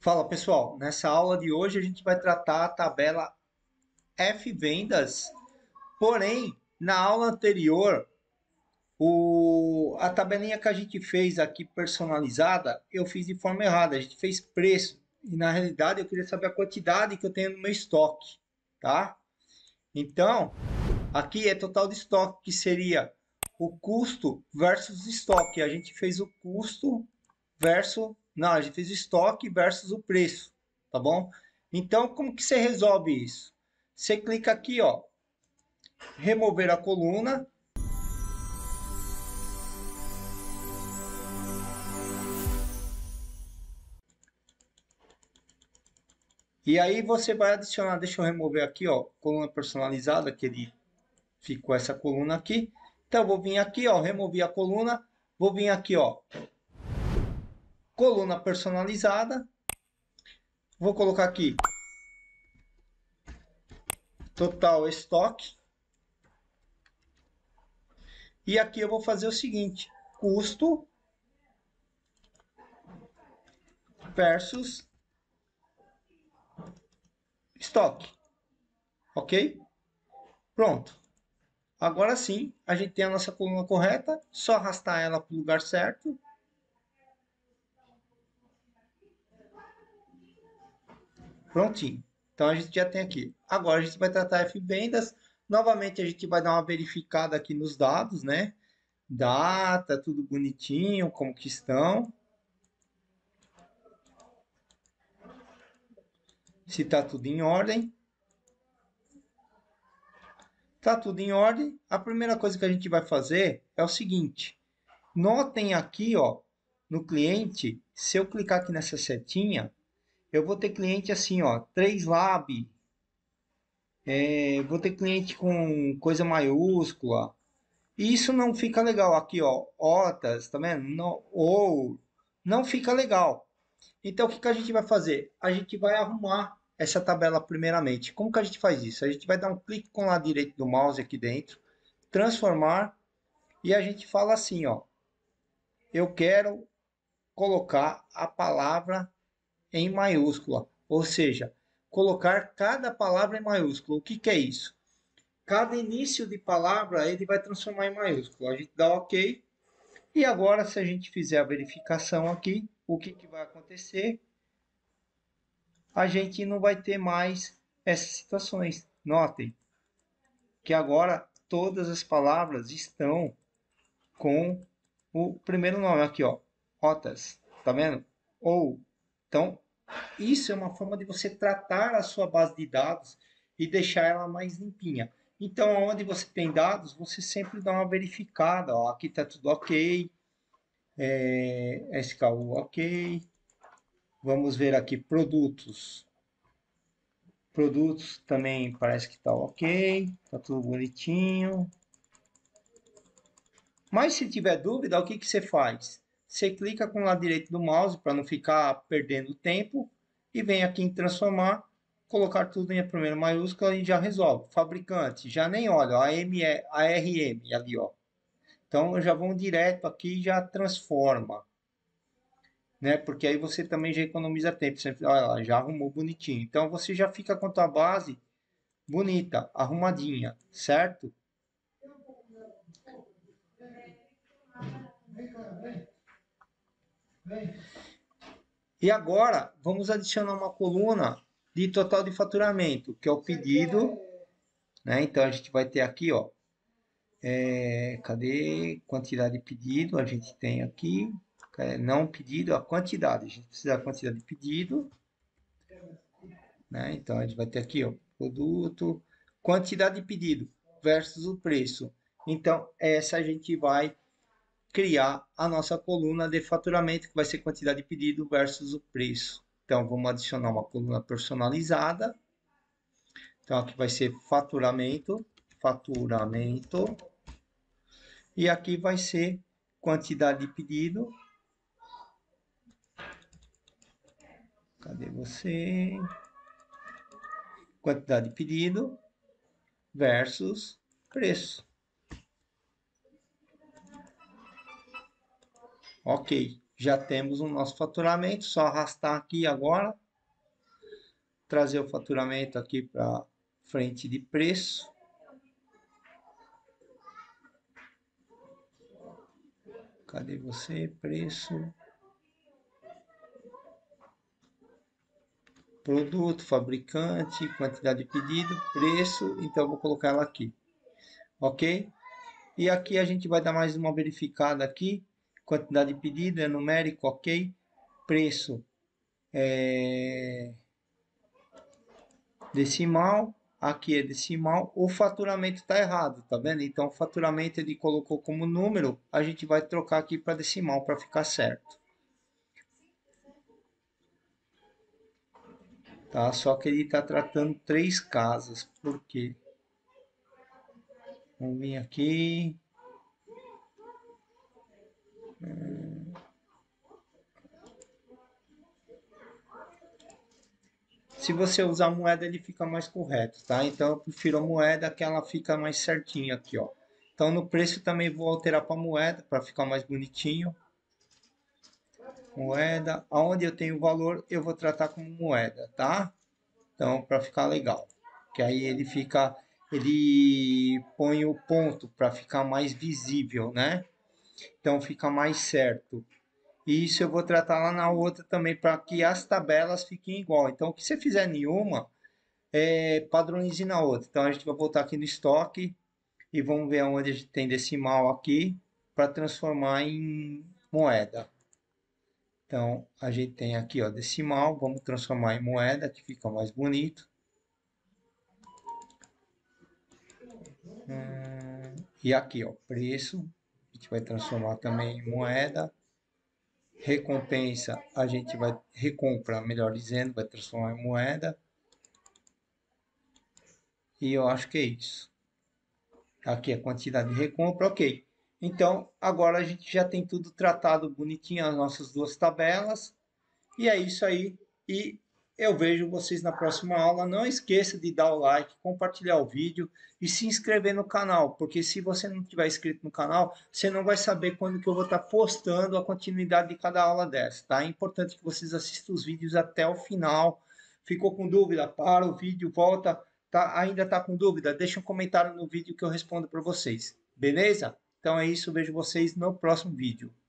Fala pessoal, nessa aula de hoje a gente vai tratar a tabela F-Vendas, porém na aula anterior a tabelinha que a gente fez aqui personalizada eu fiz de forma errada, a gente fez preço e na realidade eu queria saber a quantidade que eu tenho no meu estoque, tá? Então aqui é total de estoque, que seria o custo versus estoque, a gente fez o custo versus... Não, a gente fez o estoque versus o preço, tá bom? Então, como que você resolve isso? Você clica aqui, ó, remover a coluna. E aí você vai adicionar, deixa eu remover aqui, ó, coluna personalizada, que ele ficou essa coluna aqui. Então, eu vou vir aqui, ó, removi a coluna, vou vir aqui, ó, coluna personalizada, vou colocar aqui total estoque, e aqui eu vou fazer o seguinte, custo versus estoque, ok? Pronto, agora sim a gente tem a nossa coluna correta, só arrastar ela para o lugar certo. Prontinho. Então a gente já tem aqui. Agora a gente vai tratar F-Vendas. Novamente a gente vai dar uma verificada aqui nos dados, né? Data, tudo bonitinho, como que estão. Se tá tudo em ordem. Tá tudo em ordem. A primeira coisa que a gente vai fazer é o seguinte. Notem aqui, ó, no cliente, se eu clicar aqui nessa setinha... Eu vou ter cliente assim, ó, 3lab, vou ter cliente com coisa maiúscula, e isso não fica legal aqui, ó, OTAS, tá vendo? Não, ou, não fica legal. Então, o que que a gente vai fazer? A gente vai arrumar essa tabela primeiramente. Como que a gente faz isso? A gente vai dar um clique com o lado direito do mouse aqui dentro, transformar, e a gente fala assim, ó, eu quero colocar a palavra em maiúscula, ou seja, colocar cada palavra em maiúscula. O que que é isso? Cada início de palavra ele vai transformar em maiúscula. A gente dá ok. E agora, se a gente fizer a verificação aqui, o que que vai acontecer? A gente não vai ter mais essas situações. Notem que agora todas as palavras estão com o primeiro nome aqui, ó, OTAS, tá vendo? Ou. Então, isso é uma forma de você tratar a sua base de dados e deixar ela mais limpinha. Então, onde você tem dados, você sempre dá uma verificada. Ó, aqui está tudo ok. SKU ok. Vamos ver aqui produtos. Produtos também parece que está ok. Está tudo bonitinho. Mas se tiver dúvida, o que que você faz? Você clica com o lado direito do mouse para não ficar perdendo tempo e vem aqui em transformar, colocar tudo em primeira maiúscula e já resolve. Fabricante, já nem olha, ó, ARM ali, ó. Então eu já vou direto aqui e já transforma, né? Porque aí você também já economiza tempo. Você, olha lá, já arrumou bonitinho. Então você já fica com a tua base bonita, arrumadinha, certo? E agora vamos adicionar uma coluna de total de faturamento, que é o pedido, né? Então a gente vai ter aqui, ó, cadê quantidade de pedido? A gente tem aqui, não pedido, a quantidade. A gente precisa da quantidade de pedido, né? Então a gente vai ter aqui, ó, produto, quantidade de pedido versus o preço. Então essa a gente vai criar a nossa coluna de faturamento, que vai ser quantidade de pedido versus o preço. Então vamos adicionar uma coluna personalizada. Então aqui vai ser faturamento, e aqui vai ser quantidade de pedido. Cadê você? Quantidade de pedido versus preço. Ok, Já temos o nosso faturamento, só arrastar aqui agora, trazer o faturamento aqui para frente de preço. Cadê você? Preço. Produto, fabricante, quantidade de pedido, preço. Então, eu vou colocar ela aqui. Ok? E aqui a gente vai dar mais uma verificada aqui. Quantidade de pedido é numérico, ok? Preço é decimal. Aqui é decimal, o faturamento está errado, tá vendo? Então, o faturamento ele colocou como número, a gente vai trocar aqui para decimal para ficar certo. Tá? Só que ele está tratando 3 casas, por quê? Vamos vir aqui. Se você usar moeda, ele fica mais correto, tá? Então, eu prefiro a moeda, que ela fica mais certinha aqui, ó. Então, no preço também vou alterar para moeda, para ficar mais bonitinho. Moeda. Aonde eu tenho valor, eu vou tratar como moeda, tá? Então, para ficar legal. Que aí ele fica... Ele põe o ponto para ficar mais visível, né? Então, fica mais certo. E isso eu vou tratar lá na outra também, para que as tabelas fiquem igual. Então, o que você fizer em uma, padronize na outra. Então, a gente vai voltar aqui no estoque e vamos ver onde a gente tem decimal aqui, para transformar em moeda. Então, a gente tem aqui, ó, decimal, vamos transformar em moeda, que fica mais bonito. E aqui, ó, preço, a gente vai transformar também em moeda. Recompensa, a gente vai recomprar, melhor dizendo, vai transformar em moeda. E eu acho que é isso. Aqui a quantidade de recompra, ok. Então, agora a gente já tem tudo tratado bonitinho, as nossas 2 tabelas. E é isso aí. E eu vejo vocês na próxima aula. Não esqueça de dar o like, compartilhar o vídeo e se inscrever no canal. Porque se você não tiver inscrito no canal, você não vai saber quando que eu vou estar postando a continuidade de cada aula dessa, tá? É importante que vocês assistam os vídeos até o final. Ficou com dúvida? Para o vídeo, volta. Tá? Ainda tá com dúvida? Deixa um comentário no vídeo que eu respondo para vocês. Beleza? Então é isso, vejo vocês no próximo vídeo.